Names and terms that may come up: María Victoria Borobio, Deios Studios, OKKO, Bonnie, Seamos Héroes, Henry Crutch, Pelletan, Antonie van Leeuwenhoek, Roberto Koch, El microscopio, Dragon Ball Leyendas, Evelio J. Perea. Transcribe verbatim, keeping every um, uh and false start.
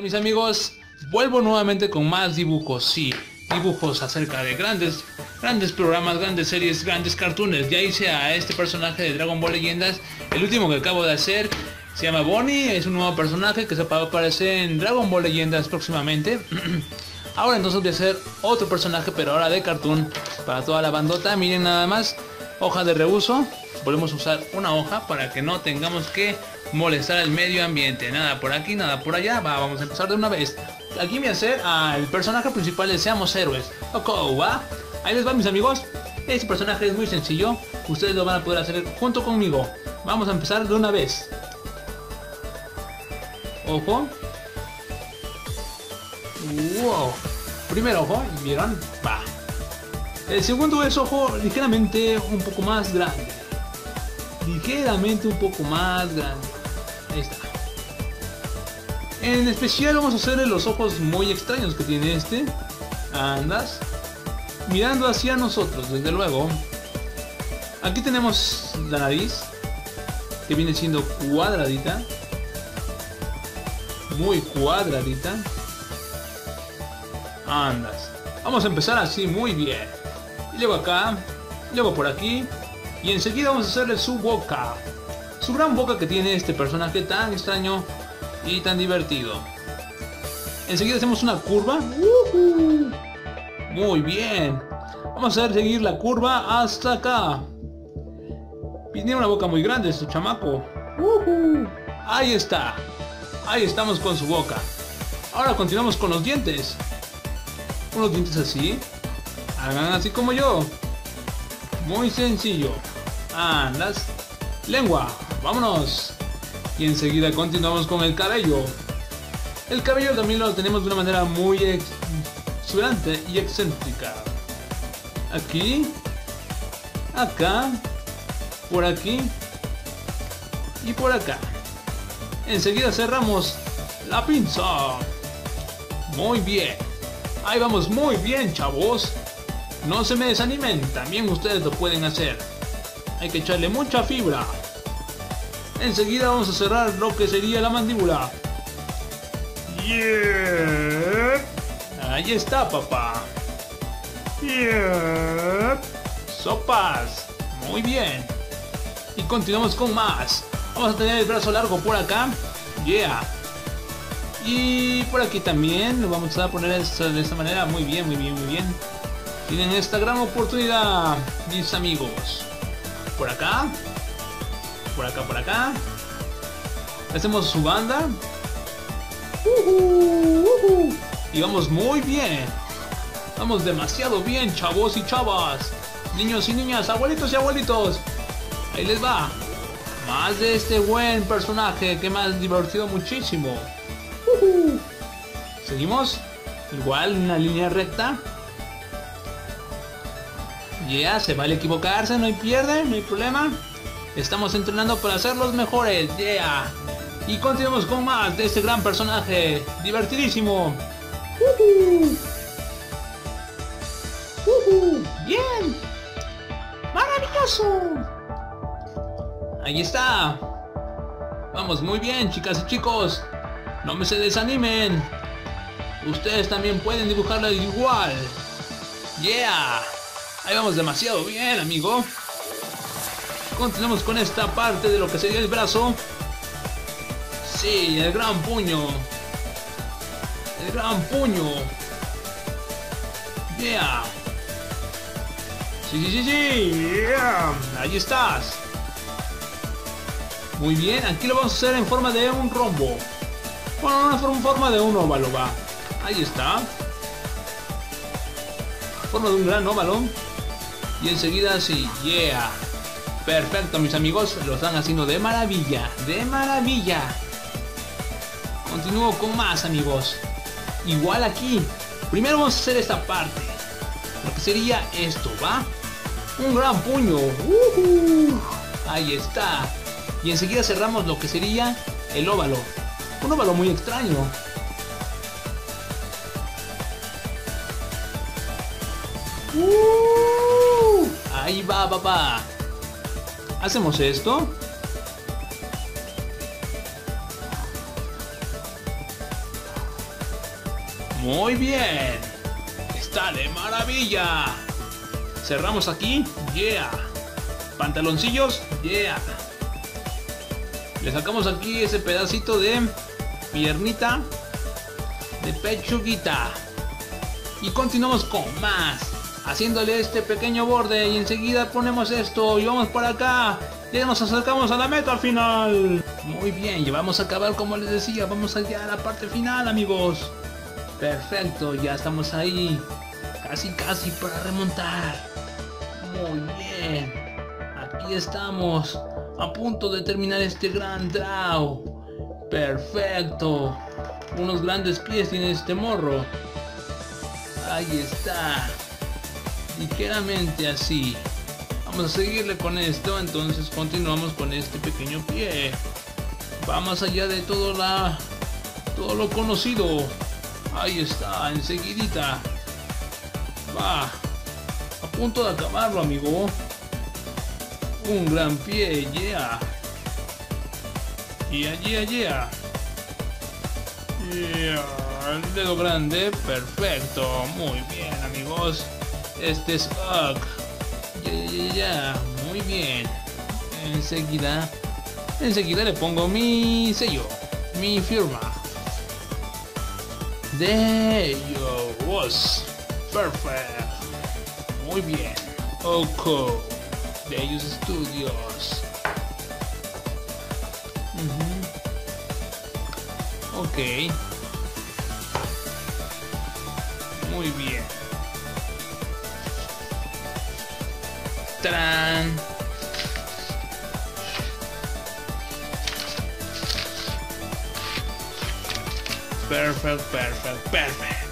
Mis amigos, vuelvo nuevamente con más dibujos, sí, dibujos acerca de grandes, grandes programas, grandes series, grandes cartoons. Ya hice a este personaje de Dragon Ball Leyendas, el último que acabo de hacer, se llama Bonnie, es un nuevo personaje que se va a aparecer en Dragon Ball Leyendas próximamente. Ahora entonces voy a hacer otro personaje, pero ahora de cartoon, para toda la bandota. Miren nada más, hoja de reuso, volvemos a usar una hoja para que no tengamos que molestar al medio ambiente, nada por aquí, nada por allá. Va, vamos a empezar de una vez. Aquí voy a hacer al personaje principal de Seamos Héroes, OKKO, ¿va? Ahí les va, mis amigos. Este personaje es muy sencillo, ustedes lo van a poder hacer junto conmigo. Vamos a empezar de una vez. Ojo. Wow. Primer ojo, ¿vieron? Va. El segundo es ojo ligeramente un poco más grande. Ligeramente un poco más grande. Ahí está. En especial vamos a hacerle los ojos muy extraños que tiene este. Andas. Mirando hacia nosotros, desde luego. Aquí tenemos la nariz, que viene siendo cuadradita. Muy cuadradita. Andas. Vamos a empezar así, muy bien. Y luego acá, luego por aquí. Y enseguida vamos a hacerle su boca. Su gran boca que tiene este personaje tan extraño y tan divertido. Enseguida hacemos una curva. Uh-huh. Muy bien. Vamos a seguir la curva hasta acá. Tiene una boca muy grande este chamaco. Uh-huh. Ahí está. Ahí estamos con su boca. Ahora continuamos con los dientes. Unos dientes así. Hagan así como yo. Muy sencillo. Andas. Lengua. Vámonos. Y enseguida continuamos con el cabello. El cabello también lo tenemos de una manera muy exuberante y excéntrica. Aquí. Acá. Por aquí. Y por acá. Enseguida cerramos la pinza. Muy bien. Ahí vamos muy bien, chavos. No se me desanimen, también ustedes lo pueden hacer. Hay que echarle mucha fibra. Enseguida vamos a cerrar lo que sería la mandíbula. Yeah. Ahí está, papá. Yeah. Sopas. Muy bien. Y continuamos con más. Vamos a tener el brazo largo por acá. Yeah. Y por aquí también lo vamos a poner de esta manera. Muy bien, muy bien, muy bien. Tienen esta gran oportunidad, mis amigos. Por acá. Por acá, por acá. Hacemos su banda. Uh-huh, uh-huh. Y vamos muy bien. Vamos demasiado bien, chavos y chavas. Niños y niñas, abuelitos y abuelitos. Ahí les va. Más de este buen personaje que me ha divertido muchísimo. Uh-huh. Seguimos. Igual una línea recta. Ya, yeah, se vale equivocarse, no hay pierde, no hay problema. Estamos entrenando para ser los mejores. Ya. Yeah. Y continuamos con más de este gran personaje. Divertidísimo. Uh-huh. Uh-huh. Bien. Maravilloso. Ahí está. Vamos muy bien, chicas y chicos. No me se desanimen. Ustedes también pueden dibujarla igual. Yeah. Ahí vamos demasiado bien, amigo. Continuamos con esta parte de lo que sería el brazo. Sí, el gran puño. El gran puño. Yeah. Sí, sí, sí, sí. Yeah. Ahí estás. Muy bien, aquí lo vamos a hacer en forma de un rombo. Bueno, no en forma de un óvalo, va. Ahí está. Forma de un gran óvalo. Y enseguida así. Yeah. Perfecto, mis amigos. Lo están haciendo de maravilla. De maravilla. Continúo con más, amigos. Igual aquí. Primero vamos a hacer esta parte. Lo que sería esto, ¿va? Un gran puño. Uh-huh. Ahí está. Y enseguida cerramos lo que sería el óvalo. Un óvalo muy extraño. Uh, ahí va, papá. Hacemos esto. Muy bien. Está de maravilla. Cerramos aquí. Yeah. Pantaloncillos. Yeah. Le sacamos aquí ese pedacito de piernita, de pechuguita. Y continuamos con más, haciéndole este pequeño borde, y enseguida ponemos esto y vamos para acá. Ya nos acercamos a la meta final. Muy bien, ya vamos a acabar como les decía. Vamos allá a la parte final, amigos. Perfecto, ya estamos ahí. Casi casi para remontar. Muy bien. Aquí estamos, a punto de terminar este gran draw. Perfecto. Unos grandes pies tiene este morro. Ahí está. Ligeramente así. Vamos a seguirle con esto, entonces continuamos con este pequeño pie. Va más allá de todo, la, todo lo conocido. Ahí está, enseguidita. Va. A punto de acabarlo, amigo. Un gran pie, yeah. Yeah, yeah, yeah. Yeah. El dedo grande, perfecto. Muy bien, amigos. Este es O K K K O. Ya, ya, ya, muy bien. Enseguida, enseguida le pongo mi sello, mi firma. Deios, perfecto. Muy bien. O K K K O, Deios Studios. Uh-huh. Ok. Muy bien. ¡Tarán! Perfect, perfect, perfect.